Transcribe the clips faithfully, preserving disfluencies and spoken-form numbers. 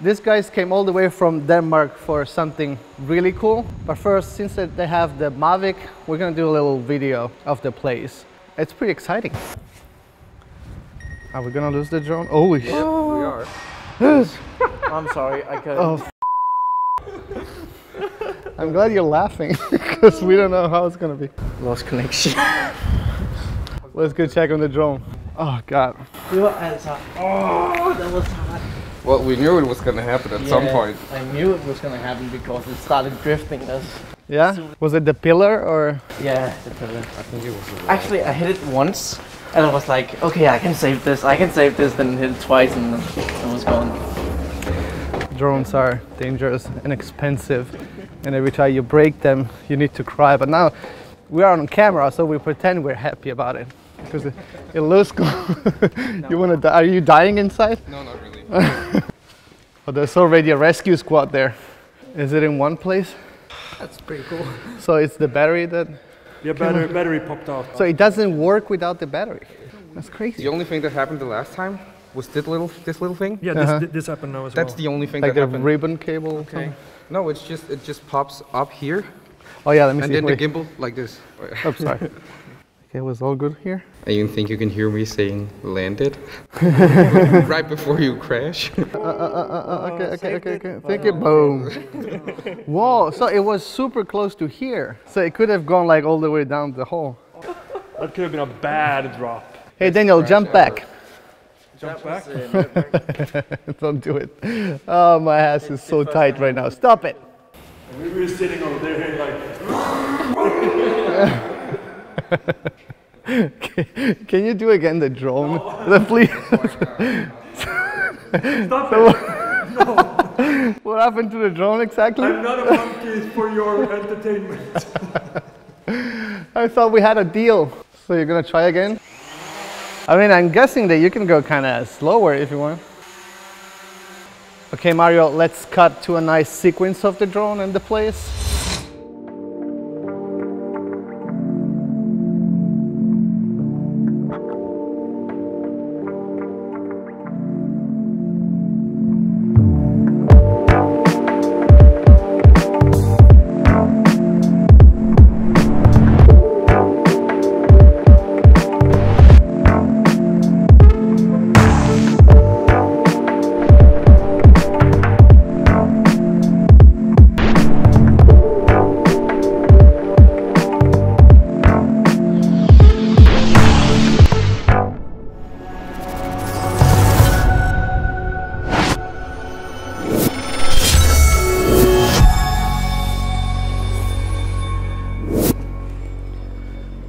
These guys came all the way from Denmark for something really cool. But first, since they have the Mavic, we're gonna do a little video of the place. It's pretty exciting. Are we gonna lose the drone? Oh, yep, oh. We are. I'm sorry, I couldn't. Oh, I'm glad you're laughing, because we don't know how it's gonna be. Lost connection. Let's go check on the drone. Oh, God. Oh, that was hard. Well, we knew it was gonna happen at yeah, some point. I knew it was gonna happen because it started drifting us. Yeah? Was it the pillar or? Yeah, the pillar. I think it was the wall. Actually, I hit it once, and I was like, okay, I can save this, I can save this, then hit it twice, and it was gone. Drones are dangerous and expensive, and every time you break them, you need to cry. But now, we are on camera, so we pretend we're happy about it. Because it, it looks cool. No. You wanna die? Are you dying inside? No, not really. Oh, there's already a rescue squad there. Is it in one place? That's pretty cool. So it's the battery that... Yeah, battery, battery popped off. So it doesn't work without the battery. That's crazy. The only thing that happened the last time was this little, this little thing. Yeah, this, uh-huh. this happened now as well. That's the only thing like that happened. Like the ribbon cable? Okay. No, it's just, it just pops up here. Oh yeah, let me and see. And then Wait. the gimbal, like this. Oh, sorry. Okay, was all good here? I even think you can hear me saying landed right before you crash. Uh, uh, uh, uh, okay, okay, okay, okay. Thank you. Boom. Whoa, so it was super close to here. So it could have gone like all the way down the hole. That could have been a bad drop. Hey, Daniel, jump back. Jump back? Don't do it. Oh, my ass is so tight right now. Stop it. We were sitting over there like... Can you do again the drone? No. Please. Stop it. No. What happened to the drone exactly? I'm not a monkey for your entertainment. I thought we had a deal. So you're gonna try again? I mean, I'm guessing that you can go kind of slower if you want. Okay, Mario, let's cut to a nice sequence of the drone and the place.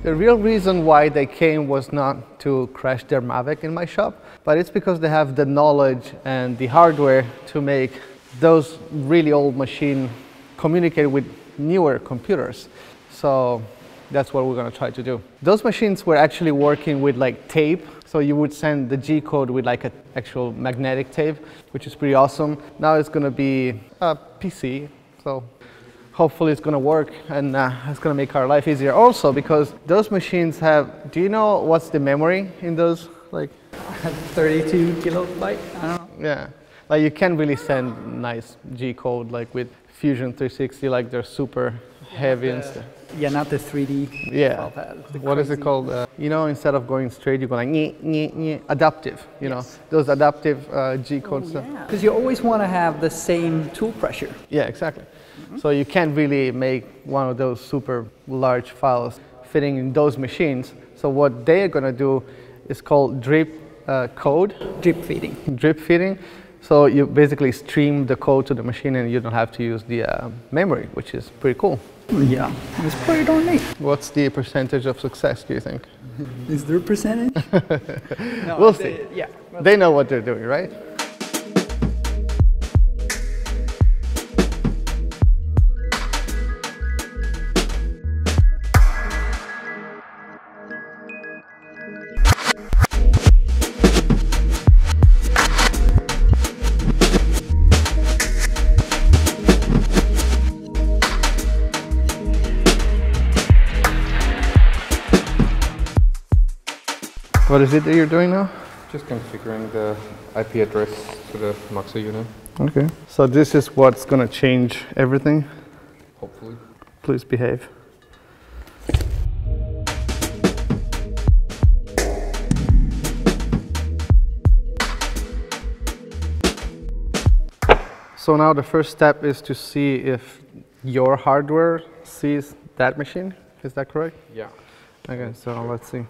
The real reason why they came was not to crash their Mavic in my shop, but it's because they have the knowledge and the hardware to make those really old machines communicate with newer computers. So that's what we're going to try to do. Those machines were actually working with like tape. So you would send the G code with like an actual magnetic tape, which is pretty awesome. Now it's going to be a P C. So hopefully it's going to work, and uh, it's going to make our life easier also, because those machines have, do you know what's the memory in those? Like thirty-two kilobyte, I don't know. Yeah, like you can really send nice G code like with Fusion three sixty, like they're super heavy the, and stuff. Yeah, not the three D. Yeah, the what is it called? Uh, you know, instead of going straight, you go like nye, nye, nye. Adaptive, you yes. know, those adaptive uh, G code oh, stuff. Because yeah. you always want to have the same tool pressure. Yeah, exactly. So you can't really make one of those super large files fitting in those machines. So what they are going to do is called drip uh, code. Drip feeding. Drip feeding. So you basically stream the code to the machine and you don't have to use the uh, memory, which is pretty cool. Yeah, it's pretty darn neat. What's the percentage of success, do you think? Is there a percentage? No, we'll see. They, yeah. They know what they're doing, right? What is it that you're doing now? Just configuring the I P address to the Moxa unit. Okay. So this is what's going to change everything? Hopefully. Please behave. So now the first step is to see if your hardware sees that machine. Is that correct? Yeah. Okay, so sure. Let's see.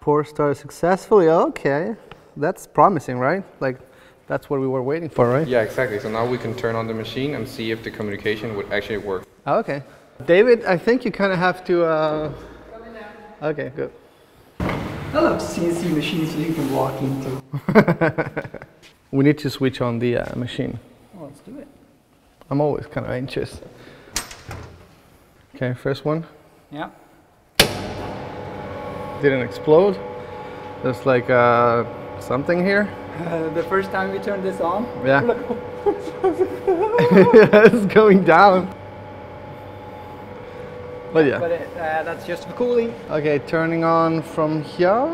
Pour started successfully. Okay, that's promising, right? Like, that's what we were waiting for, right? Yeah, exactly. So now we can turn on the machine and see if the communication would actually work. Okay. David, I think you kind of have to... Uh... Okay, good. I love C N C machines you can walk into. We need to switch on the uh, machine. Well, let's do it. I'm always kind of anxious. Okay, first one. Yeah. Didn't explode. There's like uh, something here. Uh, the first time we turned this on? Yeah. Like, yeah, it's going down. But yeah. But it, uh, that's just for cooling. Okay, turning on from here.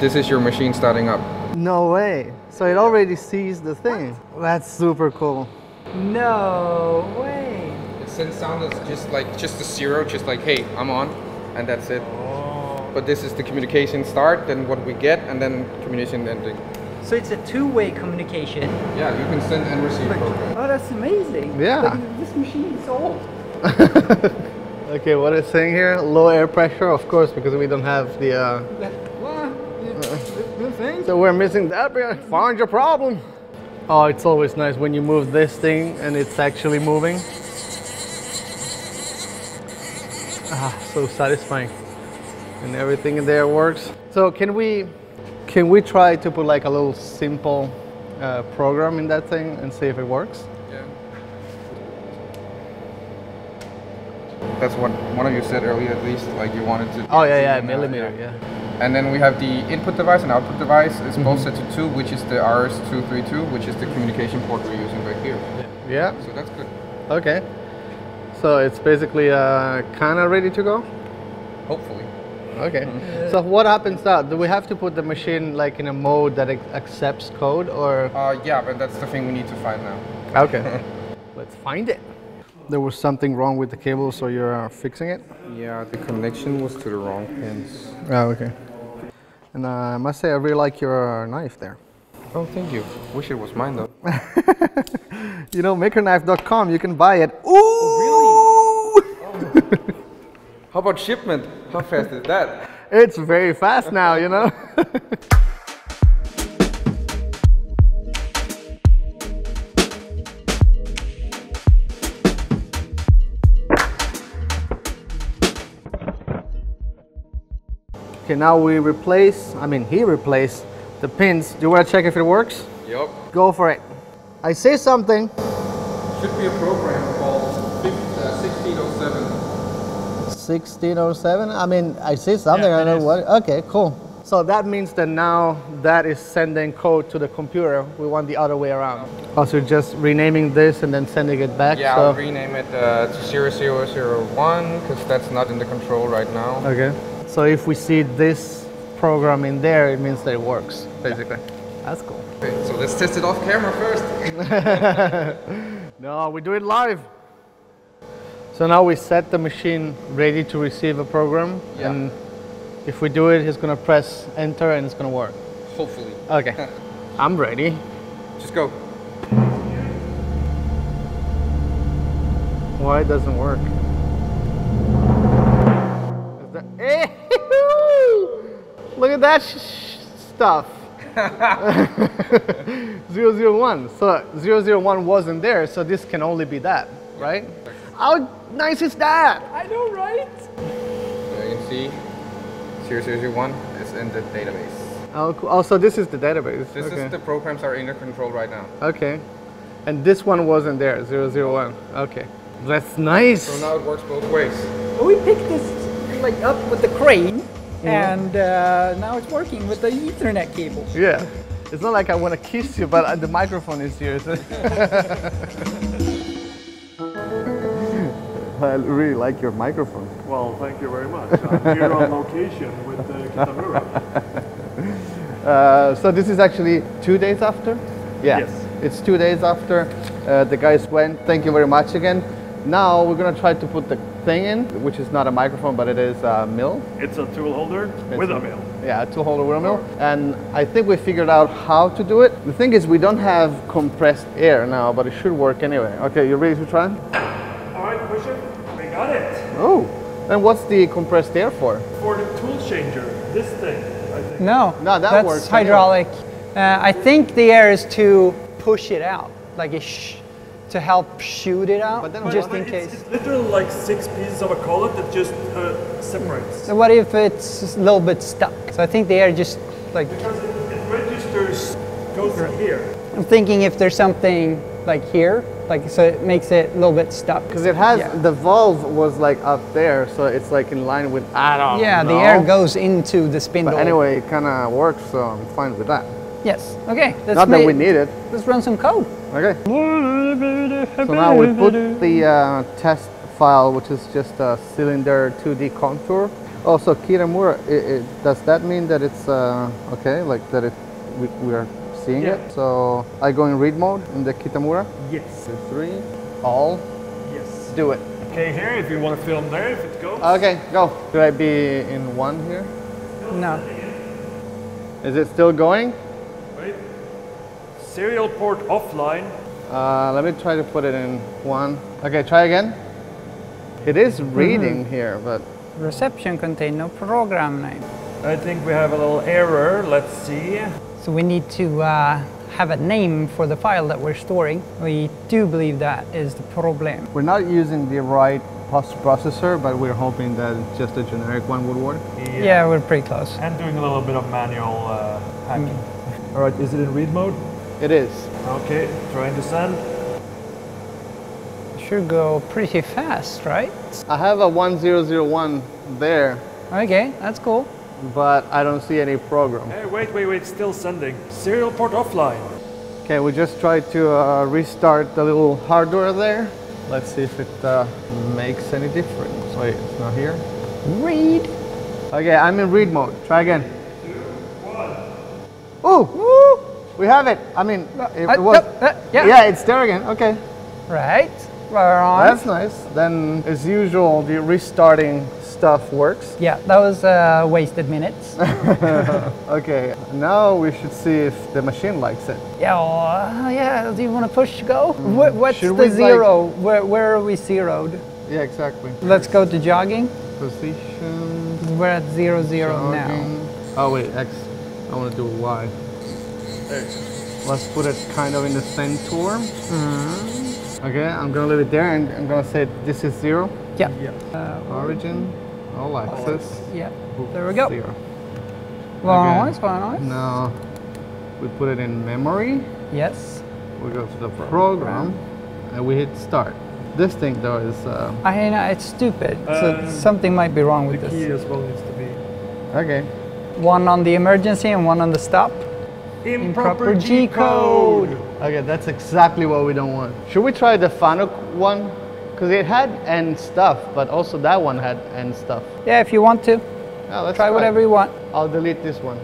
This is your machine starting up. No way. So it already sees the thing. What? That's super cool. No way. It sends sound that's just like, just a zero, just like, hey, I'm on, and that's it. Oh. But this is the communication start, then what we get, and then communication ending. So it's a two-way communication. Yeah, you can send and receive like, program. Oh, that's amazing. Yeah. But this machine is old. Okay, what it's saying here, low air pressure, of course, because we don't have the... Uh, So we're missing that, but find your problem. Oh, it's always nice when you move this thing and it's actually moving. Ah, so satisfying. And everything in there works. So can we, can we try to put like a little simple uh, program in that thing and see if it works? Yeah. That's what one of you said earlier, at least, like you wanted to... Oh, yeah, yeah, millimeter, yeah. yeah. And then we have the input device and output device. It's mm-hmm. both set to two, which is the R S two thirty-two, which is the communication port we're using right here. Yeah. yeah. So that's good. Okay. So it's basically uh, kind of ready to go? Hopefully. Okay. Mm-hmm. So what happens now? Do we have to put the machine like in a mode that accepts code or? Uh, yeah, but that's the thing we need to find now. Okay. Let's find it. There was something wrong with the cable, so you're uh, fixing it? Yeah, the connection was to the wrong pins. Oh, okay. And uh, I must say, I really like your knife there. Oh, thank you. Wish it was mine, though. You know, maker knife dot com, you can buy it. Ooh! Oh, really? Oh. How about shipment? How fast is that? It's very fast now, you know? Okay, now we replace, I mean, he replaced the pins. Do you want to check if it works? Yep. Go for it. I see something. Should be a program called sixteen oh seven. sixteen oh seven? I mean, I see something. Yeah, I don't know what. Okay, cool. So that means that now that is sending code to the computer. We want the other way around. Oh, so just renaming this and then sending it back? Yeah, so. I'll rename it uh, to zero zero zero one because that's not in the control right now. Okay. So if we see this program in there, it means that it works, basically. Yeah. That's cool. Okay, so let's test it off camera first. No, we do it live. So now we set the machine ready to receive a program. Yeah. And if we do it, it's going to press enter and it's going to work. Hopefully. Okay. I'm ready. Just go. Why it doesn't work? Look at that sh sh stuff. zero zero one. So zero zero one wasn't there, so this can only be that, right? Yeah, exactly. How nice is that? I know, right? So you can see zero zero zero one is in the database. Oh, cool. Oh, so this is the database. This okay. is the programs that are in your control right now. Okay. And this one wasn't there, zero zero one. Okay. That's nice. So now it works both ways. We picked this like up with the crane. And uh, now it's working with the Ethernet cable. Yeah. It's not like I want to kiss you, but the microphone is here. So I really like your microphone. Well, thank you very much. I'm here on location with uh, Kitamura. Uh, so this is actually two days after? Yeah. Yes. It's two days after uh, the guys went. Thank you very much again. Now we're going to try to put the thing in, which is not a microphone, but it is a mill. It's a tool holder it's with a, a mill. Yeah, a tool holder with a mill. And I think we figured out how to do it. The thing is, we don't have compressed air now, but it should work anyway. Okay, you ready to try? All right, push it. We got it. Oh, and what's the compressed air for? For the tool changer, this thing, I think. No, no that that's works hydraulic. Uh, I think the air is to push it out, like a shh. To help shoot it out, but then just in case. It's literally like six pieces of a collet that just uh, separates. And what if it's a little bit stuck? So I think the air just like... Because it, it registers, goes through here. I'm thinking if there's something like here, like so it makes it a little bit stuck. Because it has, yeah. The valve was like up there, so it's like in line with, I don't yeah, know. Yeah, the air goes into the spindle. But anyway, it kind of works, so I'm fine with that. Yes, okay. Let's Not that we need it. Let's run some code. Okay. So now we put the uh, test file, which is just a cylinder two D contour. Oh, so Kitamura, it, it, does that mean that it's uh, okay, like that it we, we are seeing yeah. it? So I go in read mode in the Kitamura? Yes. Two, three, all. Yes. Do it. Okay, here, if you want to film there, if it goes. Okay, go. Should I be in one here? No. Is it still going? Wait. Serial port offline. Uh, let me try to put it in one. Okay, try again. It is reading mm-hmm. here, but... Reception contained no program name. I think we have a little error. Let's see. So we need to uh, have a name for the file that we're storing. We do believe that is the problem. We're not using the right post-processor, but we're hoping that just a generic one would work. Yeah, yeah we're pretty close. And doing a little bit of manual uh, hacking. Mm. All right, is it in read mode? It is. Okay, trying to send. It should go pretty fast, right? I have a one zero zero one there. Okay, that's cool. But I don't see any program. Hey, wait, wait, wait, still sending. Serial port offline. Okay, we just tried to uh, restart the little hardware there. Let's see if it uh, makes any difference. Wait, it's not here. Read. Okay, I'm in read mode. Try again. Two, one. Oh! We have it. I mean, it, it was. Uh, uh, yeah. yeah, it's there again. Okay. Right. We're on. That's nice. Then, as usual, the restarting stuff works. Yeah, that was uh, wasted minutes. Okay. Now we should see if the machine likes it. Yeah. Uh, yeah. Do you want to push go? Mm. What's should the zero? Like... Where Where are we zeroed? Yeah, exactly. Let's go to jogging. Position. We're at zero zero jogging. now. Oh wait, X. I want to do Y. There. Let's put it kind of in the center. Mm-hmm. Okay, I'm gonna leave it there and I'm gonna say this is zero. Yeah. yeah. Uh, Origin, all access. Yeah. Oops, there we go. Zero. Long okay. noise, Now we put it in memory. Yes. We go to the program, program. and we hit start. This thing though is. Uh, I know it's stupid. Um, so something might be wrong with this. The key as well needs to be. Okay. One on the emergency and one on the stop. Improper G-code! Okay, that's exactly what we don't want. Should we try the FANUC one? Because it had end stuff, but also that one had end stuff. Yeah, if you want to. No, let's try, try whatever you want. I'll delete this one.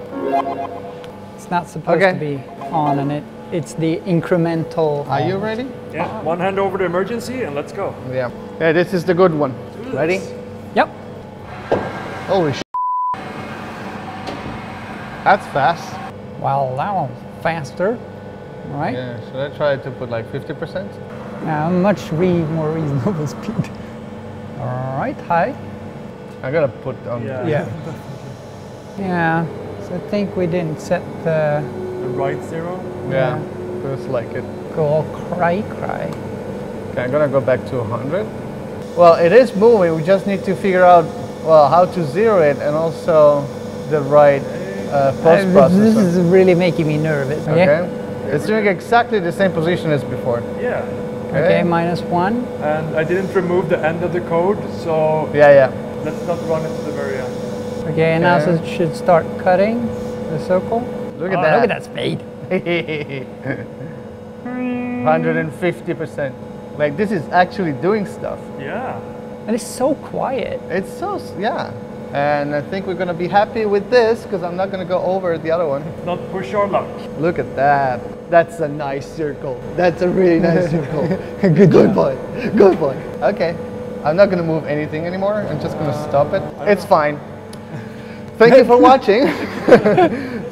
It's not supposed okay. to be on, and it, it's the incremental. Are on. you ready? Yeah, ah. one hand over to emergency, and let's go. Yeah, yeah this is the good one. Oops. Ready? Yep. Holy sh**. That's fast. Wow, that one's faster, right? Yeah, should I try to put like fifty percent? Yeah, much re more reasonable speed. All right, high. I gotta put on. Yeah. Yeah. yeah, so I think we didn't set the... The right zero? Yeah, yeah. Feels like it. Go cry, cry. Okay, I'm gonna go back to one hundred. Well, it is moving. We just need to figure out, well, how to zero it and also the right... Uh, post-processor. This is really making me nervous. Okay. okay. It's doing exactly the same position as before. Yeah. Okay. okay, minus one. And I didn't remove the end of the code, so... Yeah, yeah. Let's not run it to the very end. Okay, and okay. now it should start cutting the circle. Look at oh, that. Look at that speed. one hundred fifty percent. Like, this is actually doing stuff. Yeah. And it's so quiet. It's so, yeah. And I think we're going to be happy with this because I'm not going to go over the other one. Not push your luck. Look at that. That's a nice circle. That's a really nice circle. Good, good point. Good point. Okay. I'm not going to move anything anymore. I'm just going to uh, stop it. It's know. fine. Thank you for watching.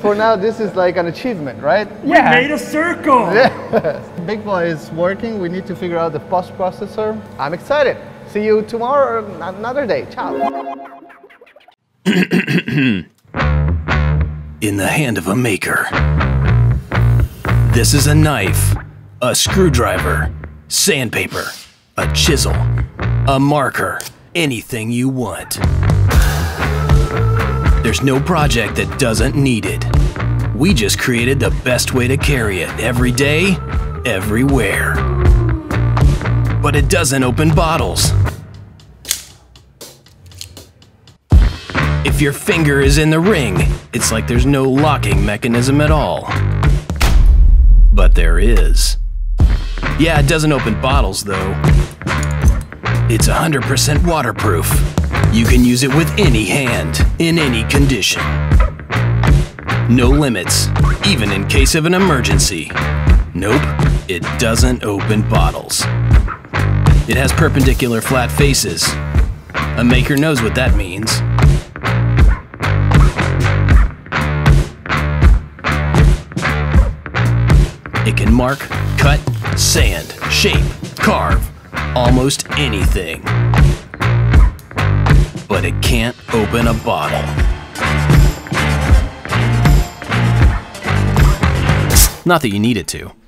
For now, this is like an achievement, right? Yeah. We made a circle. Yeah. Big Boy is working. We need to figure out the post processor. I'm excited. See you tomorrow or another day. Ciao. In the hand of a maker. This is a knife, a screwdriver, sandpaper, a chisel, a marker, anything you want. There's no project that doesn't need it. We just created the best way to carry it every day, everywhere. But it doesn't open bottles. If your finger is in the ring, it's like there's no locking mechanism at all. But there is. Yeah, it doesn't open bottles though. It's one hundred percent waterproof. You can use it with any hand, in any condition. No limits, even in case of an emergency. Nope, it doesn't open bottles. It has perpendicular flat faces. A maker knows what that means. It can mark, cut, sand, shape, carve, almost anything. But it can't open a bottle. Not that you need it to.